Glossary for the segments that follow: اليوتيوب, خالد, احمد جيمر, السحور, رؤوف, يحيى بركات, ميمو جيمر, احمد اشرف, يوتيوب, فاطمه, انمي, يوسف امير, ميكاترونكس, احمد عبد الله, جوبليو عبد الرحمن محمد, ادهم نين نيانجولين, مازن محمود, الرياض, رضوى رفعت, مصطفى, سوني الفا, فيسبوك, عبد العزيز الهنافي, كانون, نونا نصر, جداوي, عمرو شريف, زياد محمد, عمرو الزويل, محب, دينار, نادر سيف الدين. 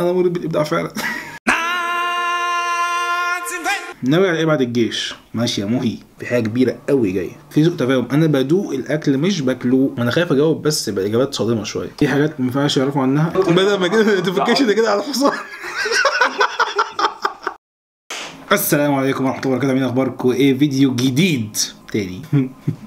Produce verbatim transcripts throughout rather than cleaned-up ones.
انا مريض بالابداع فعلا. ناوي على ايه بعد الجيش؟ ماشي يا مهي، في حاجه كبيره قوي جايه، في سوء تفاهم، انا بدوق الاكل مش باكله، انا خايف اجاوب بس باجابات صادمه شويه، في حاجات ما ينفعش يعرفوا عنها، بدل ما كده نوتيفيكيشن كده على الحصان. السلام عليكم ورحمه الله وبركاته، مين اخباركم؟ ايه فيديو جديد تاني.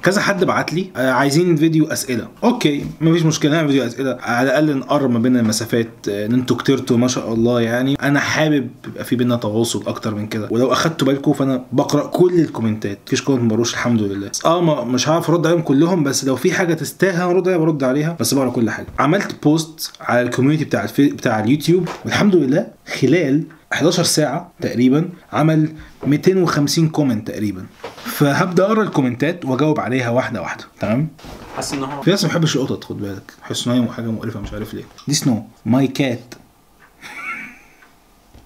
كذا حد بعت لي عايزين فيديو اسئله، اوكي مفيش مشكله نعمل فيديو اسئله، على الاقل نقرب ما بين المسافات، ان انتوا كترتوا ما شاء الله يعني، انا حابب يبقى في بينا تواصل اكتر من كده، ولو اخدتوا بالكم فانا بقرا كل الكومنتات، مفيش كومنت ما بقروش الحمد لله، اه مش هعرف ارد عليهم كلهم بس لو في حاجه تستاهل ارد عليها برد عليها، بس بقرا كل حاجه. عملت بوست على الكوميونتي بتاع بتاع اليوتيوب والحمد لله خلال احداشر ساعة تقريبا عمل مئتين وخمسين كومنت تقريبا، فهبدا اقرا الكومنتات واجاوب عليها واحده واحده، تمام؟ حاسس ان هو في ناس ما بتحبش القطط، خد بالك، حاسس ان هي حاجه مقرفه مش عارف ليه. دي سنو، ماي كات،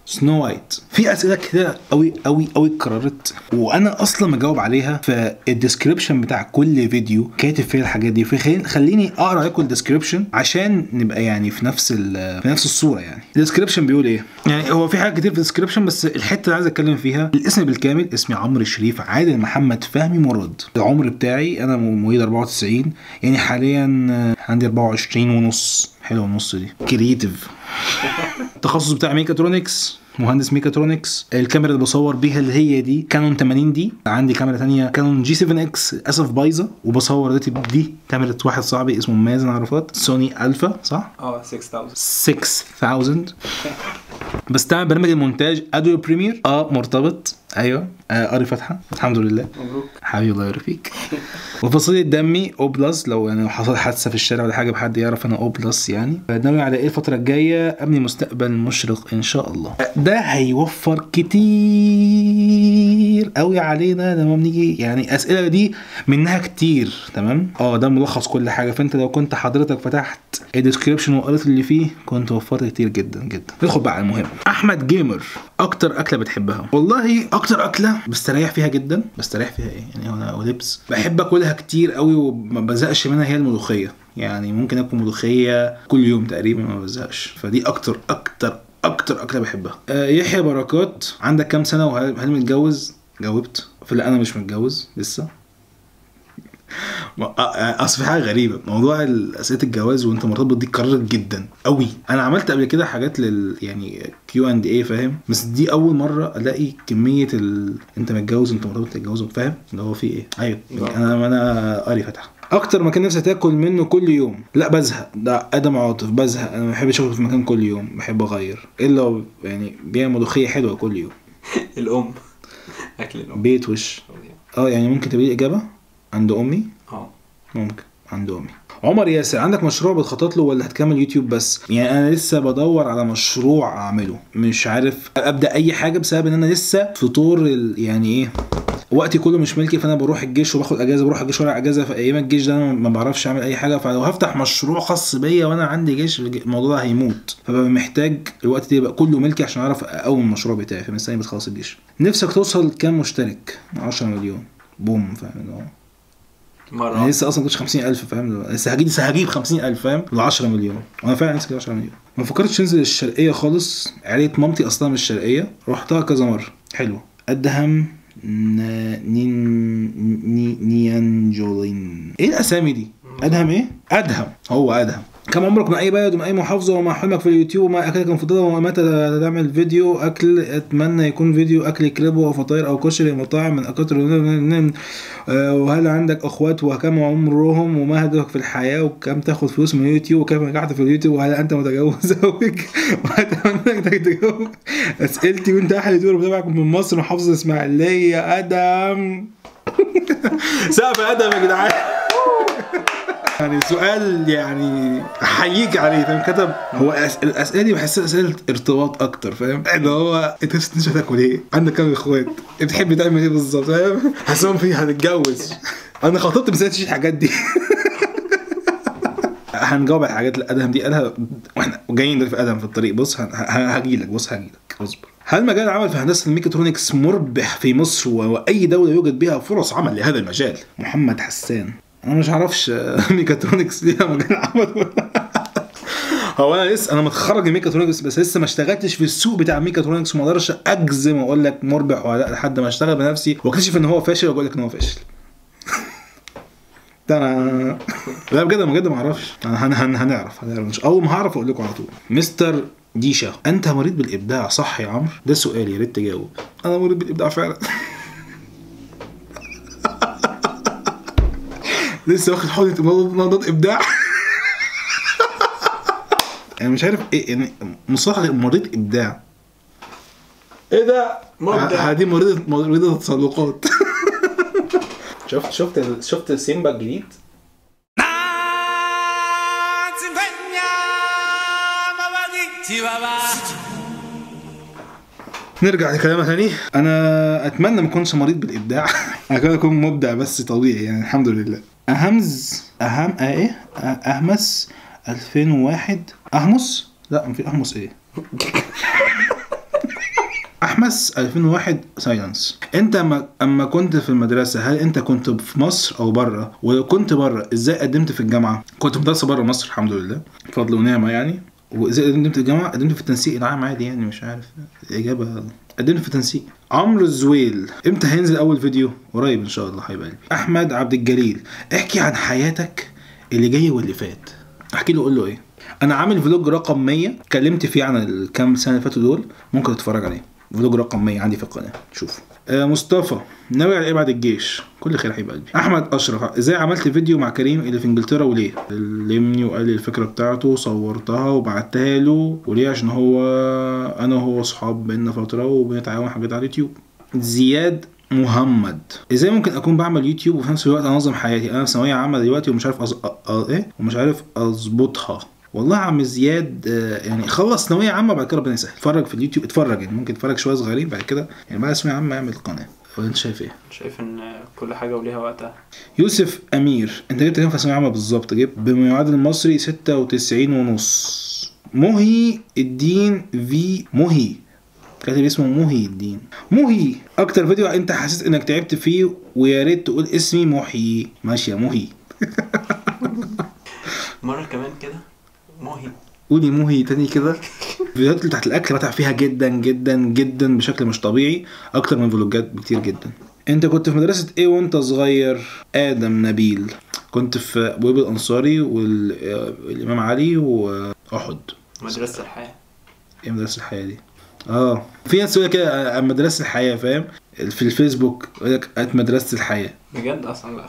سنو وايت. في اسئله كده قوي قوي قوي اتكررت وانا اصلا مجاوب عليها، فالديسكربشن بتاع كل فيديو كاتب فيها الحاجات دي، فخليني اقرا لكم الديسكربشن عشان نبقى يعني في نفس في نفس الصوره يعني. الديسكربشن بيقول ايه؟ يعني هو في حاجات كتير في الديسكربشن بس الحته اللي عايز اتكلم فيها الاسم بالكامل، اسمي عمرو شريف عادل محمد فهمي مراد، العمر بتاعي انا مواليد اربعة وتسعين يعني حاليا عندي اربعة وعشرين ونص، حلوه النص دي، كرييتيف. التخصص بتاع ميكاترونكس، مهندس ميكاترونكس، الكاميرا اللي بصور بيها اللي هي دي كانون تمانين دي، عندي كاميرا ثانيه كانون جي سبعة اكس للاسف بايظه وبصور دي كاميرا واحد صاحبي اسمه مازن عرفات، سوني الفا صح؟ اه ستة آلاف ستة آلاف. بستعمل برنامج المونتاج ادويل بريمير، اه مرتبط ايوه، قري فاتحه الحمد لله. مبروك حبيبي الله يرفيك. وفصيله دمي او بلس، لو يعني حصل حادثه في الشارع ولا حاجه بحد يعرف انا او بلس يعني. ناوي على ايه الفتره الجايه؟ ابني مستقبل مشرق ان شاء الله، ده هيوفر كتير قوي علينا لما بنيجي يعني، اسئله دي منها كتير تمام. اه ده ملخص كل حاجه، فانت لو كنت حضرتك فتحت الديسكربشن وقريت اللي فيه كنت وفرت كتير جدا جدا. ندخل بقى على المهم. احمد جيمر، اكتر اكله بتحبها؟ والله اكتر اكله بستريح فيها جدا، بستريح فيها ايه يعني، انا ولبس بحب اكلها كتير قوي وما بزقش منها، هي الملوخيه يعني، ممكن اكل ملوخيه كل يوم تقريبا ما بزقش، فدي اكتر اكتر اكتر اكله بحبها. آه يحيى بركات، عندك كام سنه وهل متجوز؟ جاوبت، فلا انا مش متجوز لسه. اصل في حاجه غريبه، موضوع اسئله الجواز وانت مرتبط دي اتكررت جدا قوي، انا عملت قبل كده حاجات لل يعني كيو اند اي فاهم، بس دي اول مره الاقي كميه ال... انت متجوز انت مرتبط تتجوز فاهم اللي هو في ايه. ايوه انا انا قاري فاتحه. اكتر مكان نفسي تاكل منه كل يوم؟ لا بزهق، ده ادم عاطف، بزهق انا ما بحبش اكل في مكان كل يوم، بحب اغير الا يعني بيعمل ملوخيه حلوه كل يوم. الام اكل الام بيت وش اه يعني ممكن تبقى لي اجابه عند امي؟ اه ممكن عند امي. عمر ياسر، عندك مشروع بتخطط له ولا هتكمل يوتيوب بس؟ يعني انا لسه بدور على مشروع اعمله، مش عارف ابدا اي حاجه بسبب ان انا لسه في طور يعني ايه، وقتي كله مش ملكي، فانا بروح الجيش وباخد اجازه، بروح الجيش ولا اجازه، في ايام الجيش ده انا ما بعرفش اعمل اي حاجه، فلو هفتح مشروع خاص بيا وانا عندي جيش الموضوع ده هيموت، فببقى محتاج الوقت ده يبقى كله ملكي عشان اعرف اقوم المشروع بتاعي، فمستني بس خلاص الجيش. نفسك توصل لكام مشترك؟ عشرة مليون بوم فاهم، مرة انا لسه اصلا ما كنتش خمسين الف فاهم، لسه هجيب لسه هجيب خمسين الف فاهم ل عشرة مليون، وانا فعلا نفسي عشرة مليون. ما فكرتش انزل الشرقيه خالص، عيله مامتي اصلا من الشرقيه، رحتها كذا مره حلوه. ادهم نين نيانجولين، ايه الاسامي دي؟ ادهم ايه؟ ادهم، هو ادهم. كم عمرك من اي بلد ومن اي محافظه وما حلمك في اليوتيوب وما اكلك المفضله ومتى تعمل فيديو اكل؟ اتمنى يكون فيديو اكل كريب وفطاير او كشري مطاعم من اكتر. وهل عندك اخوات وكم عمرهم وما هدفك في الحياه وكم تاخد فلوس من اليوتيوب وكيف نجحت في اليوتيوب وهل انت متجوز زوج واتمنى انك تتجوز؟ اسئلتي وانت احلى دور بتابعك من مصر محافظه الاسماعيليه ادم. سقف ادم يا جدعان يعني سؤال يعني احييك عليه فاهم، كتب هو الاسئله دي بحسها اسئله ارتباط اكتر فاهم، اللي هو انت مش هتاكل ايه؟ عندك كام اخوات؟ بتحب تعمل ايه بالظبط فاهم؟ حاسسهم في هتتجوز. انا خطبت بس مش الحاجات دي. هنجاوب على الحاجات اللي ادهم دي قالها واحنا جايين في ادهم في الطريق. بص هجيلك بص هجيلك اصبر. هل مجال العمل في هندسه الميكاترونكس مربح في مصر واي دوله يوجد بها فرص عمل لهذا المجال؟ محمد حسان، انا مش عارفش ميكاترونكس ليها مجال عمل ولا هو انا لسه انا متخرج ميكاترونكس بس لسه ما اشتغلتش في السوق بتاع ميكاترونكس، وما اقدرش اجزم واقول لك مربح ولا لا لحد ما اشتغل بنفسي واكتشف ان هو فاشل واقول لك ان هو فاشل. انا لا بجد بجد ما اعرفش، هنعرف هنعرف اول ما هعرف اقول لكم على طول. مستر ديشا، انت مريض بالابداع صح يا عمرو؟ ده سؤال يا ريت تجاوب. انا مريض بالابداع فعلا. لسه واخد حوضة مضادات ابداع. انا مش عارف ايه يعني مصطلح مريض ابداع. ايه ده؟ مبدع هدي مريضة مريضة تسلقات. شفت شفت شفت سيمبا الجديد؟ نرجع لكلامنا تاني. انا اتمنى ما اكونش مريض بالابداع، انا اكون مبدع بس طبيعي يعني الحمد لله. اهمز اهم ايه اهمس ألفين وواحد اهمس لا ما في اهمس ايه احمس ألفين وواحد سايلنس. انت اما كنت في المدرسه هل انت كنت في مصر او بره؟ ولو كنت بره ازاي قدمت في الجامعه؟ كنت مدرسه بره مصر الحمد لله بفضل ونعمه يعني. وازاي قدمت في الجامعه؟ قدمت في التنسيق العام عادي يعني، مش عارف الاجابه قدمت في التنسيق. عمرو الزويل، امتى هينزل اول فيديو؟ قريب ان شاء الله هيبقى لي. احمد عبد الجليل، احكي عن حياتك اللي جايه واللي فات. احكي له قول له ايه؟ انا عامل فلوج رقم مية اتكلمت فيه عن الكام سنه اللي فاتوا دول، ممكن تتفرج عليه. فلوج رقم مية عندي في القناه شوفوا. آه مصطفى، ناوي على ايه بعد الجيش؟ كل خير يا حبيب قلبي. احمد اشرف، ازاي عملت فيديو مع كريم اللي في انجلترا وليه؟ كلمني وقال لي الفكره بتاعته، صورتها وبعتها له وليه؟ عشان هو انا وهو اصحاب بقالنا فتره وبنتعاون حاجات على اليوتيوب. زياد محمد، ازاي ممكن اكون بعمل يوتيوب وفي نفس الوقت انظم حياتي؟ انا في ثانويه عامه دلوقتي ومش عارف أز... أ... ايه ومش عارف اظبطها. والله يا عم زياد يعني خلص ثانويه عامه بعد كده ربنا يسهل، اتفرج في اليوتيوب، اتفرج يعني ممكن تتفرج شويه صغيرين بعد كده يعني بعد ثانويه عامه اعمل قناه. ولا انت شايف ايه؟ شايف ان كل حاجه وليها وقتها. يوسف امير، انت جبت كام في ثانويه عامه بالظبط؟ جبت بمعدل المصري ستة وتسعين ونص. مهي الدين في مهي كاتب اسمه مهي الدين. مهي، اكتر فيديو انت حسيت انك تعبت فيه ويا ريت تقول اسمي محيي. ماشي يا مهي. مره كمان كده مهي، قولي مهي تاني كده. الفيديوهات اللي بتاعت الاكل بتاع فيها جدا جدا جدا بشكل مش طبيعي اكتر من فلوجات بكتير جدا. انت كنت في مدرسه ايه وانت صغير؟ ادم نبيل، كنت في بويب الانصاري والامام علي واحد. مدرسه الحياه. ايه مدرسه الحياه دي؟ اه في ناس تقول كده عن مدرسه الحياه فاهم، في الفيسبوك يقول لك مدرسه الحياه بجد اصلا. لا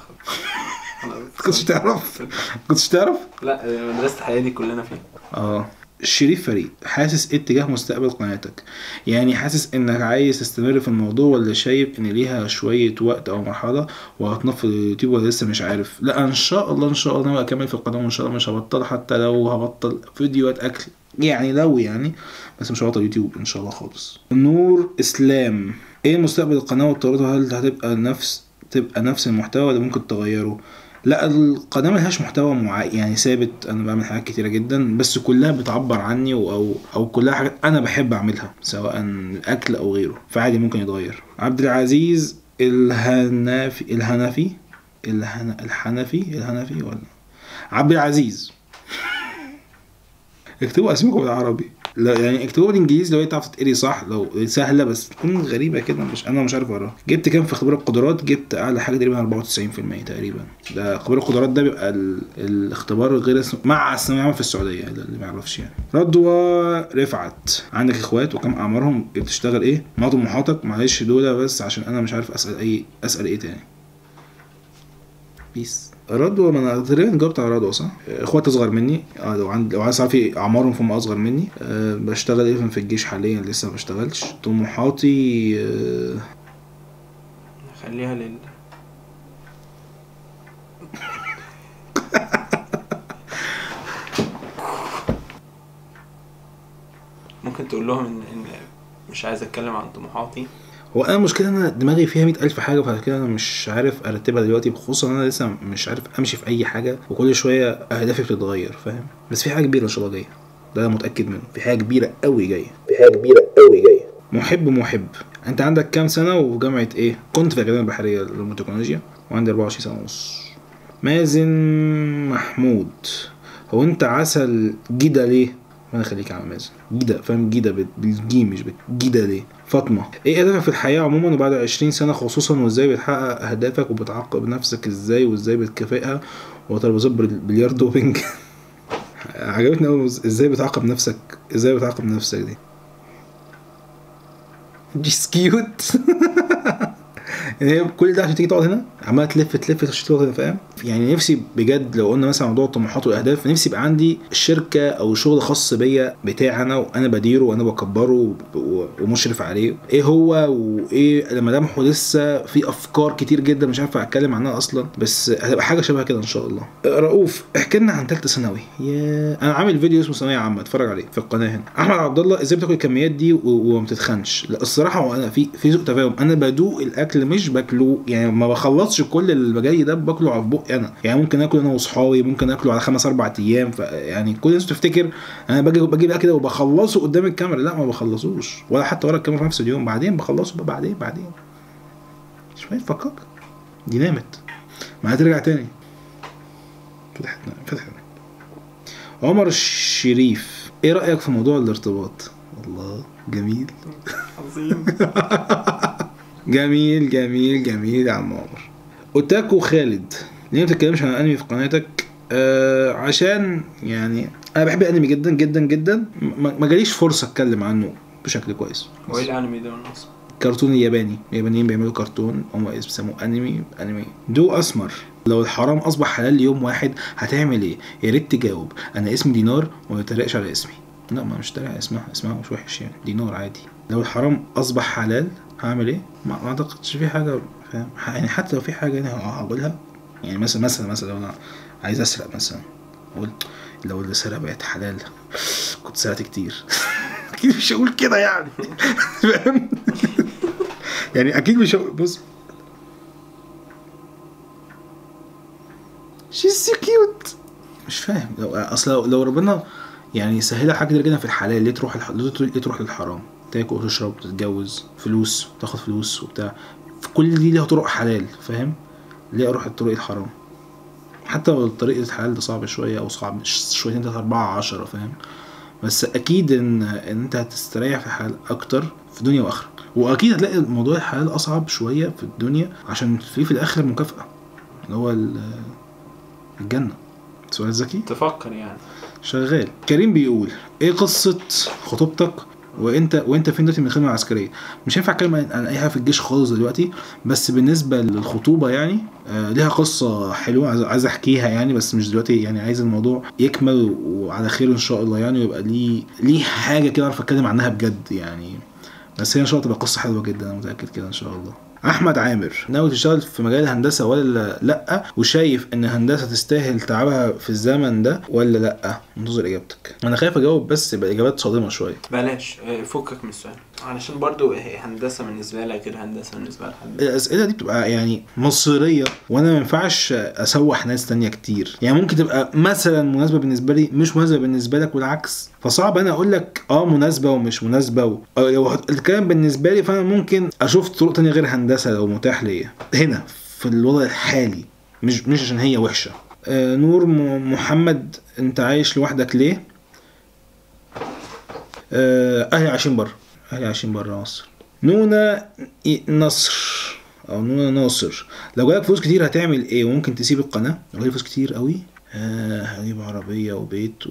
كنتش تعرف؟ كنتش تعرف؟ لا مدرسة الحياة دي كلنا فيها. اه شريف فريق، حاسس ايه اتجاه مستقبل قناتك؟ يعني حاسس انك عايز تستمر في الموضوع ولا شايف ان ليها شوية وقت او مرحلة وهتنفض اليوتيوب ولا لسه مش عارف؟ لا ان شاء الله ان شاء الله انا هكمل في القناة وان شاء الله مش هبطل، حتى لو هبطل فيديوهات اكل يعني لو يعني بس مش هبطل يوتيوب ان شاء الله خالص. نور اسلام، ايه مستقبل القناة وطريقتها؟ هل هتبقى نفس تبقى نفس المحتوى ولا ممكن تغيره؟ لا القناه ملهاش محتوى مع... يعني ثابت. انا بعمل حاجات كتيره جدا بس كلها بتعبر عني و... او او كلها حاجات انا بحب اعملها سواء اكل او غيره، فعادي ممكن يتغير. عبد العزيز الهنافي الهنافي الهن... الحنفي الهنفي ولا عبد العزيز. اكتبوا اسمكم بالعربي، لا يعني اكتبوا بالانجليزي لو هي تعرف تقري صح، لو سهله بس تكون غريبه كده مش انا مش عارف اقراها. جبت كام في اختبار القدرات؟ جبت اعلى حاجه تقريبا أربعة وتسعين في المية تقريبا. ده اختبار القدرات ده بيبقى ال... الاختبار غير اسم... مع الثانويه العامه في السعوديه اللي ما يعرفش يعني. رضوى رفعت، عندك اخوات وكم اعمارهم؟ بتشتغل ايه؟ ما طموحاتك؟ معلش دول بس عشان انا مش عارف اسال اي اسال ايه تاني. بيس رضوى، ما انا تقريبا جاوبت على رضوى صح؟ اخواتي اصغر مني، اه لو عندي لو عايز اعرف اعمارهم فهم اصغر مني. أه بشتغل ايه في الجيش حاليا؟ لسه ما بشتغلش. طموحاتي أه خليها لل ممكن تقول لهم ان ان مش عايز اتكلم عن طموحاتي. هو انا المشكله انا دماغي فيها مية ألف حاجه فعشان كده انا مش عارف ارتبها دلوقتي، بخصوص ان انا لسه مش عارف امشي في اي حاجه وكل شويه اهدافي بتتغير فاهم. بس في حاجه كبيره ان شاء الله جايه، ده انا متاكد منه، في حاجه كبيره قوي جايه، في حاجه كبيره قوي جايه. محب محب، انت عندك كام سنه وجامعه ايه؟ كنت في الاكاديميه البحريه للتكنولوجيا وعندي أربعة وعشرين سنة ونص. مازن محمود، هو انت عسل جدا ليه؟ ربنا يخليك يا عم مازن. جيده فاهم، جيده بالجيم مش بالجيده دي. فاطمه، ايه هدفك في الحياه عموما وبعد عشرين سنه خصوصا، وازاي بتحقق اهدافك وبتعاقب نفسك ازاي، وازاي بتكافئها وتربطها بالبلياردو وبينج؟ عجبتني قوي ازاي بتعاقب نفسك، ازاي بتعاقب نفسك دي. جيس كيوت. يعني كل ده عشان تيجي تقعد هنا عماله تلف تلف عشان تقعد هنا فاهم. يعني نفسي بجد لو قلنا مثلا موضوع الطموحات والاهداف، نفسي يبقى عندي شركه او شغل خاص بيا بتاعي انا، وانا بديره وانا بكبره ومشرف عليه. ايه هو وايه لما لمحه لسه في افكار كتير جدا مش عارف اتكلم عنها اصلا، بس هتبقى حاجه شبه كده ان شاء الله. رؤوف، احكي لنا عن ثالثه ثانوي. يا انا عامل فيديو اسمه ثانويه عامه، اتفرج عليه في القناه هنا. احمد عبد الله، ازاي بتاكل الكميات دي وما بتتخنش؟ لا الصراحه وانا في في ذوق تفاهم، انا بدوق الاكل مش باكله، يعني ما بخلصش كل اللي جاي ده باكله على بقي انا، يعني ممكن اكل انا واصحابي، ممكن اكله على خمس اربع ايام، فيعني كل الناس بتفتكر انا باجي باجي بقى كده وبخلصه قدام الكاميرا، لا ما بخلصوش ولا حتى ورا الكاميرا في نفس اليوم، بعدين بخلصه بقى بعدين بعدين شويه. فكك دي نامت ما هترجع تاني. فتحتنا فتحتنا. عمر الشريف، ايه رايك في موضوع الارتباط؟ الله جميل. عظيم. جميل جميل جميل يا عم عمر. اوتاكو خالد، ليه ما بتتكلمش عن الانمي في قناتك؟ آه عشان يعني انا بحب الانمي جدا جدا جدا، ما جاليش فرصه اتكلم عنه بشكل كويس. هو ايه الانمي ده اصلا؟ كرتون ياباني، اليابانيين بيعملوا كرتون هم بيسموه انمي. انمي دو اسمر، لو الحرام اصبح حلال يوم واحد هتعمل ايه؟ يا ريت تجاوب. انا اسمي دينار وما بتريقش على اسمي. لا ما مش تريق، اسمها اسمها مش وحش يعني، دينار عادي. لو الحرام اصبح حلال هعمل ايه؟ ما اعتقدش في حاجه فاهم، يعني حتى لو في حاجه انا هقولها، يعني مثلا مثلا مثلا لو انا عايز اسرق مثلا، اقول لو اللي سرق بقت حلال كنت سرقت كتير. اكيد مش هقول كده يعني فاهم. يعني اكيد مش هقول. بص شي سي كيوت مش فاهم، لو اصل لو ربنا يعني سهلها حاجه كده في الحلال، ليه تروح الح... ليه تروح للحرام؟ تاكل وتشرب وتتجوز، فلوس تاخد فلوس وبتاع، كل دي ليها طرق حلال فاهم، ليه اروح الطريق الحرام؟ حتى لو الطريق الحلال ده صعب شويه او صعب شويتين تلاته اربعه عشره فاهم، بس اكيد ان ان انت هتستريح في الحلال اكتر في دنيا واخره، واكيد هتلاقي موضوع الحلال اصعب شويه في الدنيا عشان في في الاخر مكافاه اللي هو الجنه. سؤال ذكي تفكر يعني شغال. كريم بيقول ايه قصه خطوبتك وانت وانت فين دلوقتي من الخدمه العسكريه؟ مش هينفع اتكلم عن اي حاجه في الجيش خالص دلوقتي، بس بالنسبه للخطوبه يعني آه ليها قصه حلوه عايز احكيها يعني، بس مش دلوقتي يعني، عايز الموضوع يكمل وعلى خير ان شاء الله يعني، ويبقى ليه ليه حاجه كده اعرف اتكلم عنها بجد يعني، بس هي ان شاء الله تبقى قصه حلوه جدا انا متاكد كده ان شاء الله. احمد عامر، ناوي تشتغل في مجال الهندسه ولا لا؟ وشايف ان الهندسه تستاهل تعبها في الزمن ده ولا لا؟ منتظر اجابتك. انا خايف اجاوب بس يبقى اجابات صادمه شويه. بلاش فكك من السؤال علشان برضو هندسه بالنسبه لك غير هندسه بالنسبه لحد. الاسئله دي بتبقى يعني مصيريه، وانا ما ينفعش اسوح ناس ثانيه كتير، يعني ممكن تبقى مثلا مناسبه بالنسبه لي مش مناسبه بالنسبه لك والعكس، فصعب انا اقول لك اه مناسبه ومش مناسبه و... لو الكلام بالنسبه لي فانا ممكن اشوف طرق ثانيه غير هندسه لو متاح ليا هنا في الوضع الحالي، مش مش عشان هي وحشه. آه نور محمد، انت عايش لوحدك ليه؟ آه اهلي عايشين بره، اهلي عايشين بره مصر. نونا نصر او نونا نصر، لو جالك فلوس كتير هتعمل ايه وممكن تسيب القناه؟ لو جالي فلوس كتير قوي آه هجيب عربيه وبيت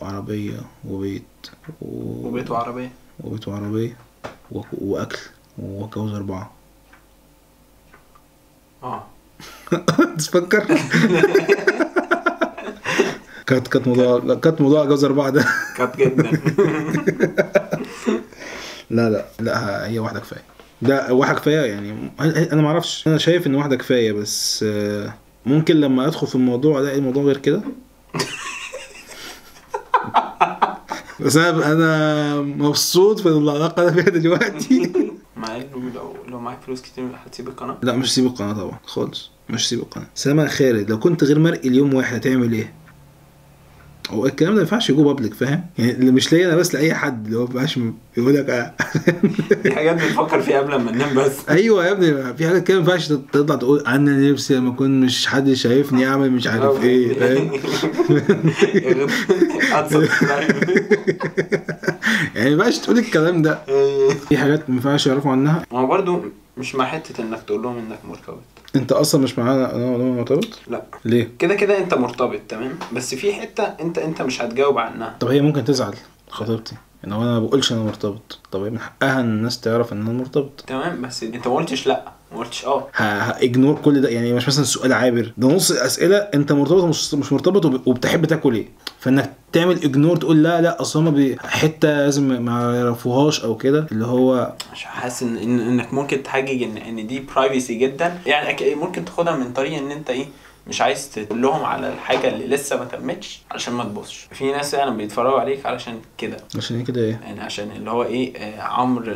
وعربيه وبيت و... وبيت وعربيه وبيت وعربيه و... واكل واتجوز اربعه. اه تفكر كانت كانت موضوع كانت موضوع جوز اربعه ده كانت جدا. لا لا لا هي واحده كفايه، ده واحده كفايه يعني، انا ما اعرفش، انا شايف ان واحده كفايه، بس ممكن لما ادخل في الموضوع الاقي الموضوع غير كده، بس انا مبسوط في العلاقه اللي فيها دلوقتي. مع انه لو لو معاك فلوس كتير هتسيب القناه؟ لا مش هسيب القناه طبعا خالص، مش هسيب القناه. سامع خالد، لو كنت غير مرئي اليوم واحد هتعمل ايه؟ هو الكلام ده ما ينفعش يجوا بابليك فاهم؟ يعني اللي مش ليا انا بس لاي حد، اللي هو ما ينفعش يقول لك اه في حاجات بنفكر فيها قبل ما ننام بس. ايوه يا ابني في حاجات كده ما ينفعش تطلع تقول انا نفسي لما اكون مش حد شايفني اعمل مش عارف ايه فاهم؟ يعني مبقاش تقول الكلام ده. في حاجات ما ينفعش يعرفوا عنها. هو برضه مش مع حته انك تقول لهم انك مرتبط. انت اصلا مش معانا انا مرتبط؟ لا. ليه؟ كده كده انت مرتبط تمام، بس في حته انت انت مش هتجاوب عنها. طب هي ممكن تزعل خطيبتي ان هو انا ما بقولش انا مرتبط، طب من حقها الناس تعرف ان انا مرتبط. تمام، بس انت ما قلتش لا، ما قلتش اه. هاجنور كل ده يعني، مش مثلا سؤال عابر، ده نص الاسئله انت مرتبط مش مرتبط وبتحب تاكل ايه، فانك تعمل اجنور تقول لا لا اصل هما حته لازم ما يعرفوهاش او كده، اللي هو مش حاسس ان انك ممكن تحجج ان ان دي برايفسي جدا يعني. ممكن تاخدها من طريق ان انت ايه مش عايز تقول لهم على الحاجه اللي لسه ما تمتش علشان ما تبصش. في ناس يعني بيتفرجوا عليك علشان كده. عشان كده ايه يعني؟ عشان اللي هو ايه آه عمرو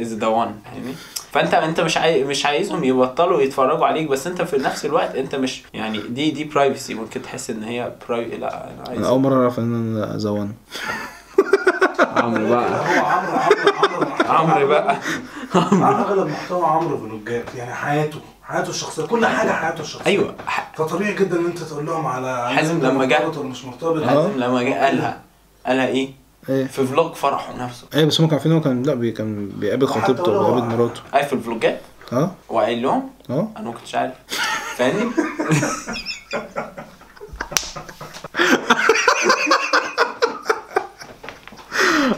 از ذا وان يعني. فانت انت مش عايز مش عايزهم يبطلوا يتفرجوا عليك، بس انت في نفس الوقت انت مش يعني دي دي برايفسي. ممكن تحس ان هي براي لا انا عايز. انا اول مره اعرف ان انا ذا وان. عمرو بقى هو عمرو عمرو عمرو بقى عمرو اغلب محتوى عمرو بنجاب يعني حياته حياته الشخصيه كل حاجه حياته الشخصيه. ايوه فطبيعي جدا ان انت تقول لهم على حازم لما جه مش مرتبط. حازم لما جه قالها قالها ايه؟ ايه في فلوج فرحه نفسه. ايه بس هم كانوا عارفين هو كان لا بي كان بيقابل خطيبته وبيقابل مراته. اي في الفلوجات اه وقال لهم اه انا ما كنتش عارف فاهمني.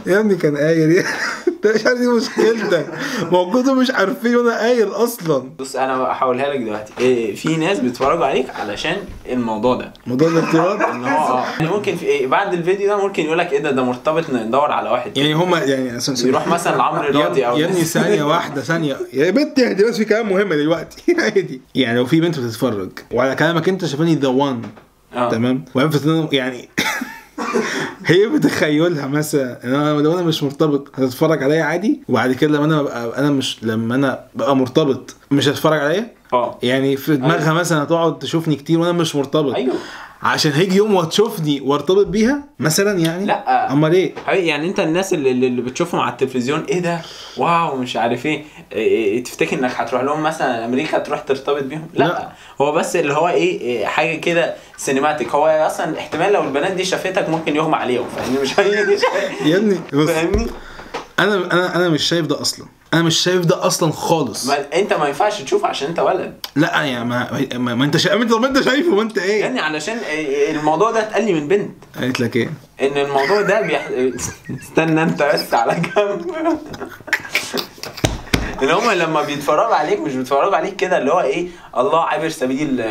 يا ابني كان قايل ايه؟ انت مش عارف دي مشكلتك، موجوده مش عارفين وانا قايل اصلا. بص انا هقولها لك دلوقتي، إيه في ناس بيتفرجوا عليك علشان الموضوع ده، موضوع الارتباط ان هو اه ممكن في إيه بعد الفيديو ده ممكن يقول لك ايه ده ده مرتبط ندور على واحد يعني. هم يعني يروح مثلا لعمرو راضي او يا ابني ثانيه واحده ثانيه يا بنت اهدي بس في كلام مهم دلوقتي عادي. يعني لو في بنت بتتفرج وعلى كلامك انت شايفاني ذا وان تمام، وعرفت يعني هي بتخيلها مثلا ان انا لو انا مش مرتبط هتتفرج عليا عادي، وبعد كده لما انا ببقى انا مش لما انا ببقى مرتبط مش هتتفرج عليا اه يعني في دماغها. أيوه. مثلا هتقعد تشوفني كتير وانا مش مرتبط. ايوه عشان هيجي يوم وهتشوفني وارتبط بيها مثلا يعني. لا امال ايه يعني؟ انت الناس اللي, اللي بتشوفهم على التلفزيون ايه ده واو مش عارف ايه, إيه تفتكر انك هتروح لهم مثلا امريكا تروح ترتبط بيهم؟ لا. لا هو بس اللي هو ايه, إيه حاجه كده سينماتيك. هو اصلا احتمال لو البنات دي شافتك ممكن يغمى عليهم فاهمني. مش هي دي يا ابني فاهمني. انا انا انا مش شايف ده اصلا، انا مش شايف ده اصلا خالص. ما انت ما ينفعش تشوف عشان انت ولد. لا يعني ما, ما, ما انت شايف انت طب انت شايفه ما انت ايه يعني. علشان الموضوع ده اتقال لي من بنت قالت لك ايه ان الموضوع ده بيح... استنى انت بس على جنب. ان هم لما بيتفرجوا عليك مش بيتفرجوا عليك كده اللي هو ايه الله عابر سبيل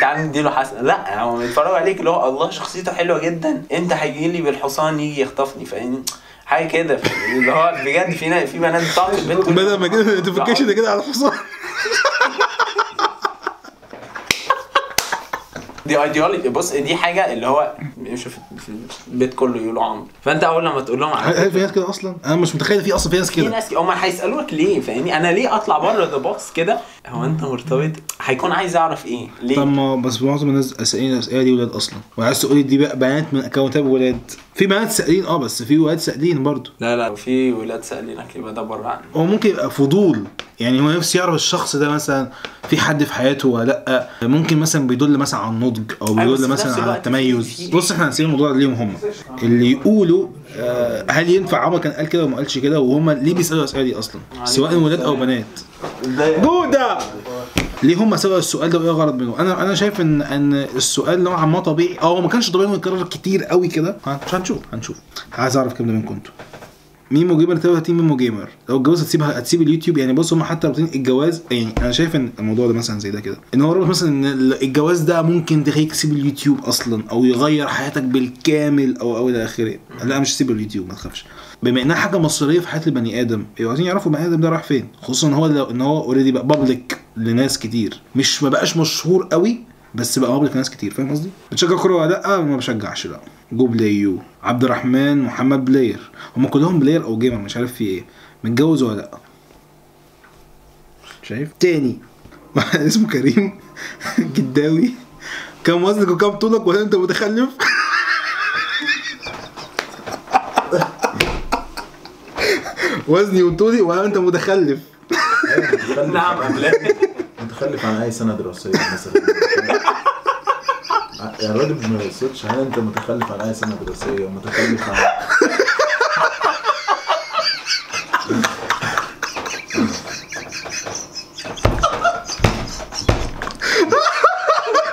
تعال نديله حسنه، لا هم بيتفرجوا عليك اللي هو الله شخصيته حلوه جدا انت هيجي لي بالحصان يجي يخطفني فاهمني حاجه كده. اللي هو بجد في في بنات بتاعت البنت بدل ما كده نوتيفيكيشن ده كده على الحصان. دي ايديولوجي. بص دي حاجه اللي هو شوف البيت كله يقولوا عمرو، فانت اول لما تقول لهم هل في ناس كده اصلا؟ انا مش متخيل في اصلا في ناس كده. في ناس هم هيسالوك ليه فاهمني. انا ليه اطلع بره ذا بوكس كده هو انت مرتبط؟ هيكون عايز اعرف ايه ليه. طب ما بس معظم الناس اسئله الاسئله دي ولاد اصلا، وعايز تقولي دي بقى بنات من اكونتات ولاد. في بنات سائلين اه بس في ولاد سائلين برضه. لا لا في ولاد سائلين اكيد يبقى ده بره عنه. هو ممكن يبقى فضول يعني هو نفسه يعرف الشخص ده مثلا في حد في حياته ولا لا، ممكن مثلا بيدل مثلا على النضج او بيدل مثلا على التميز. بص احنا هنسيب الموضوع ليهم هم اللي يقولوا آه هل ينفع عمر كان قال كده وما قالش كده، وهم ليه بيسالوا الاسئله دي اصلا سواء ولاد او بنات. جوده ليه هم سألوا السؤال ده وايه الغرض منه؟ انا انا شايف ان ان السؤال نوعا ما طبيعي او ما كانش طبيعي انه يتكرر كتير قوي كده. هنشوف هنشوف عايز اعرف كام ده منكم انتوا. ميمو جيمر تبقى تيم ميمو جيمر لو اتجوزت هتسيبها هتسيب اليوتيوب يعني. بص هم حتى رابطين الجواز يعني. انا شايف ان الموضوع ده مثلا زي ده كده ان هو رابط مثلا ان الجواز ده ممكن تخليك تسيب اليوتيوب اصلا او يغير حياتك بالكامل او او الى اخره. لا مش تسيب اليوتيوب ما تخافش، بما انها حاجه مصيريه في حياه البني ادم عايزين يعرفوا البني ادم ده رايح فين، خصوصا ان هو ان هو اوريدي بقى بابليك لناس كتير، مش ما بقاش مشهور قوي بس بقى بابليك لناس كتير. فاهم قصدي؟ بتشجع كوره ولا لا؟ ما بشجعش. لا جوبليو عبد الرحمن محمد بلاير، هم كلهم بلاير او جيمر مش عارف في ايه. متجوز ولا لا؟ شايف تاني واحد اسمه كريم جداوي كم وزنك وكم طولك وهل انت متخلف؟ وزني وطولي وهل انت متخلف؟ نعم. متخلف عن اي سنه دراسيه مثلا؟ يا راجل ما يقصدش. هل انت متخلف عن اي سنه دراسيه ومتخلف عن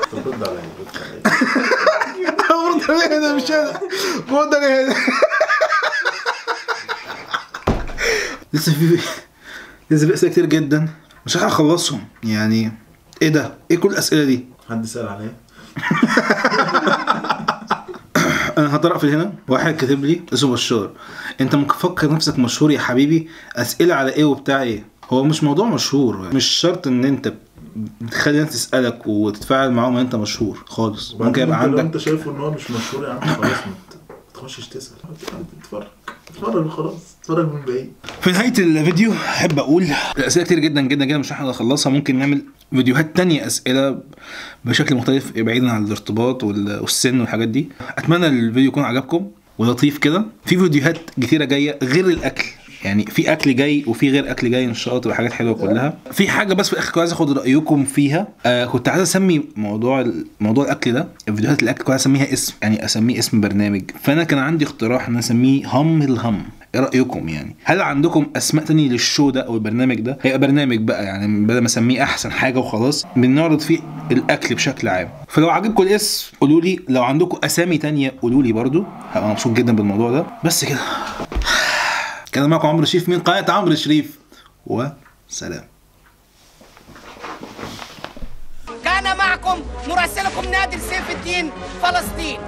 ترد عليا برد عليا انا مش انا برد عليا. لسه في لسه في اسئله كتير جدا مش هلحق اخلصهم. يعني ايه ده؟ ايه كل الاسئله دي؟ حد سال عليا؟ انا هطرق في هنا. واحد كاتب لي اسمه بشار، انت مفكر نفسك مشهور يا حبيبي؟ اسئله على ايه وبتاع ايه؟ هو مش موضوع مشهور، مش شرط ان انت تخلي الناس تسالك وتتفاعل معاهم انت مشهور خالص. ممكن يبقى عندك انت شايفه ان هو مش مشهور يا عم خلاص ما تخشش تسال، تتفرج اتفرج خلاص، اتفرج من بعيد. في نهايه الفيديو احب اقول الاسئله كتير جدا جدا جدا مش هنقدر نخلصها، ممكن نعمل فيديوهات تانية اسئله بشكل مختلف بعيدا عن الارتباط والسن والحاجات دي. اتمنى الفيديو يكون عجبكم ولطيف كده. في فيديوهات كتيره جايه غير الاكل، يعني في اكل جاي وفي غير اكل جاي، ان شاء الله تبقى حاجات حلوه كلها. في حاجه بس في الاخر كنت عايز اخد رايكم فيها. آه كنت عايز اسمي موضوع موضوع الاكل ده، فيديوهات الاكل كنت عايز اسميها اسم، يعني اسميه اسم برنامج. فانا كان عندي اقتراح ان انا اسميه هم الهم. ايه رايكم؟ يعني هل عندكم اسماء تانية للشو ده او البرنامج ده؟ هيبقى برنامج بقى، يعني بدل ما اسميه احسن حاجه وخلاص بنعرض فيه الاكل بشكل عام. فلو عجبكم الاسم قولوا لي، لو عندكم اسامي تانية قولوا لي برده، هبقى مبسوط جدا بالموضوع ده. بس كده كان معكم عمرو شريف من قناة عمرو شريف، وسلام. كان معكم مراسلكم نادر سيف الدين، فلسطين.